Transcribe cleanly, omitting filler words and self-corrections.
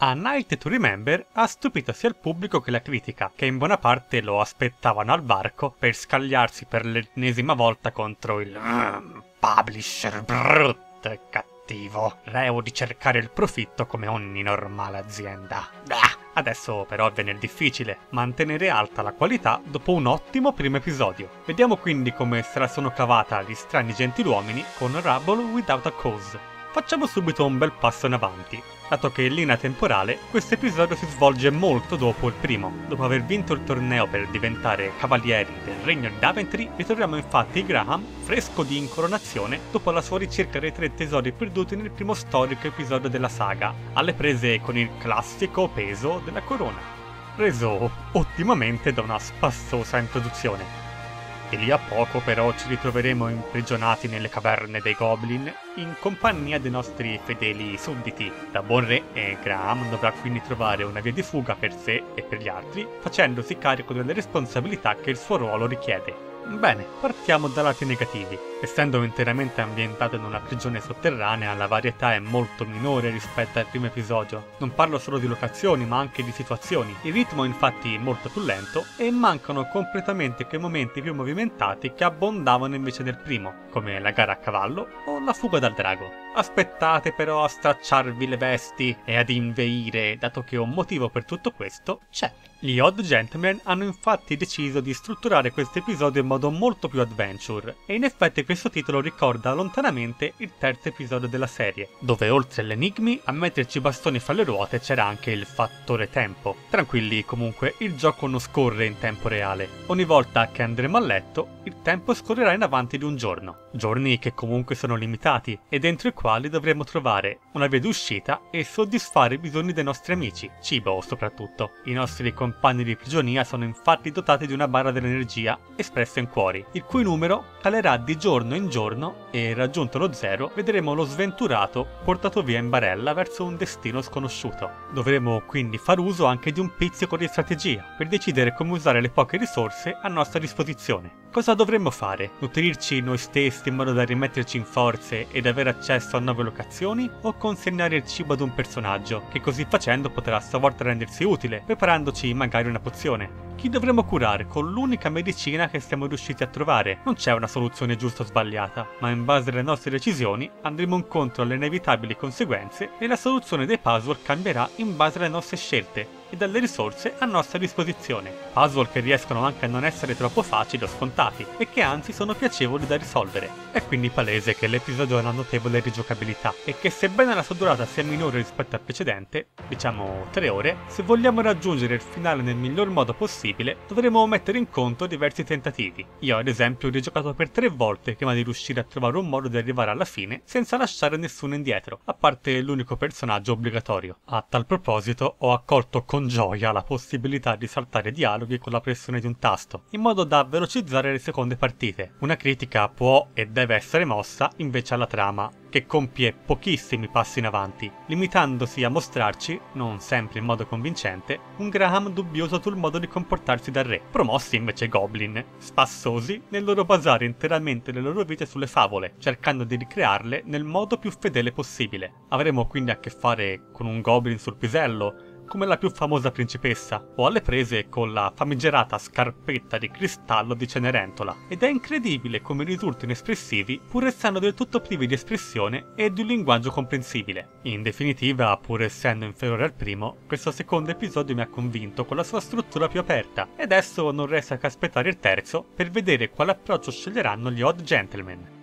A Night to Remember ha stupito sia il pubblico che la critica, che in buona parte lo aspettavano al varco per scagliarsi per l'ennesima volta contro il Publisher Brut, cattivo, reo di cercare il profitto come ogni normale azienda. Adesso però viene il difficile, mantenere alta la qualità dopo un ottimo primo episodio. Vediamo quindi come se la sono cavata gli strani gentiluomini con Rubble Without a Cause. Facciamo subito un bel passo in avanti, dato che in linea temporale questo episodio si svolge molto dopo il primo. Dopo aver vinto il torneo per diventare cavalieri del regno di Daventry, ritroviamo infatti Graham, fresco di incoronazione, dopo la sua ricerca dei 3 tesori perduti nel primo storico episodio della saga, alle prese con il classico peso della corona, reso ottimamente da una spassosa introduzione. E lì a poco però ci ritroveremo imprigionati nelle caverne dei Goblin in compagnia dei nostri fedeli sudditi. Da buon re, Graham dovrà quindi trovare una via di fuga per sé e per gli altri, facendosi carico delle responsabilità che il suo ruolo richiede. Bene, partiamo da lati negativi. Essendo interamente ambientato in una prigione sotterranea, la varietà è molto minore rispetto al primo episodio. Non parlo solo di locazioni, ma anche di situazioni. Il ritmo è infatti molto più lento e mancano completamente quei momenti più movimentati che abbondavano invece nel primo, come la gara a cavallo o la fuga dal drago. Aspettate però a stracciarvi le vesti e ad inveire, dato che un motivo per tutto questo c'è. Gli Odd Gentlemen hanno infatti deciso di strutturare questo episodio in modo molto più adventure, e in effetti questo titolo ricorda lontanamente il terzo episodio della serie, dove oltre agli enigmi a metterci bastoni fra le ruote c'era anche il fattore tempo. Tranquilli, comunque il gioco non scorre in tempo reale. Ogni volta che andremo a letto il tempo scorrerà in avanti di un giorno, giorni che comunque sono limitati e dentro i quali dovremo trovare una via d'uscita e soddisfare i bisogni dei nostri amici, cibo soprattutto. I nostri compagni di prigionia sono infatti dotati di una barra dell'energia espressa in cuori, il cui numero calerà di giorno in giorno e, raggiunto lo 0, vedremo lo sventurato portato via in barella verso un destino sconosciuto. Dovremo quindi far uso anche di un pizzico di strategia per decidere come usare le poche risorse a nostra disposizione. Cosa dovremmo fare? Nutrirci noi stessi in modo da rimetterci in forze ed avere accesso a nuove locazioni, o consegnare il cibo ad un personaggio che così facendo potrà a sua volta rendersi utile, preparandoci magari una pozione? Chi dovremmo curare con l'unica medicina che siamo riusciti a trovare? Non c'è una soluzione giusta o sbagliata, ma in base alle nostre decisioni andremo incontro alle inevitabili conseguenze e la soluzione dei puzzle cambierà in base alle nostre scelte e dalle risorse a nostra disposizione. Puzzle che riescono anche a non essere troppo facili o scontati, e che anzi sono piacevoli da risolvere. È quindi palese che l'episodio ha una notevole rigiocabilità, e che sebbene la sua durata sia minore rispetto al precedente, diciamo 3 ore, se vogliamo raggiungere il finale nel miglior modo possibile, dovremo mettere in conto diversi tentativi. Io ad esempio ho rigiocato per 3 volte prima di riuscire a trovare un modo di arrivare alla fine senza lasciare nessuno indietro, a parte l'unico personaggio obbligatorio. A tal proposito ho accolto con gioia la possibilità di saltare dialoghi con la pressione di un tasto, in modo da velocizzare le seconde partite. Una critica può e deve essere mossa invece alla trama, che compie pochissimi passi in avanti, limitandosi a mostrarci, non sempre in modo convincente, un Graham dubbioso sul modo di comportarsi dal re. Promossi invece Goblin, spassosi nel loro basare interamente le loro vite sulle favole, cercando di ricrearle nel modo più fedele possibile. Avremo quindi a che fare con un Goblin sul pisello, come la più famosa principessa, o alle prese con la famigerata scarpetta di cristallo di Cenerentola, ed è incredibile come risultino espressivi pur essendo del tutto privi di espressione e di un linguaggio comprensibile. In definitiva, pur essendo inferiore al primo, questo secondo episodio mi ha convinto con la sua struttura più aperta, e adesso non resta che aspettare il terzo per vedere quale approccio sceglieranno gli Odd Gentlemen.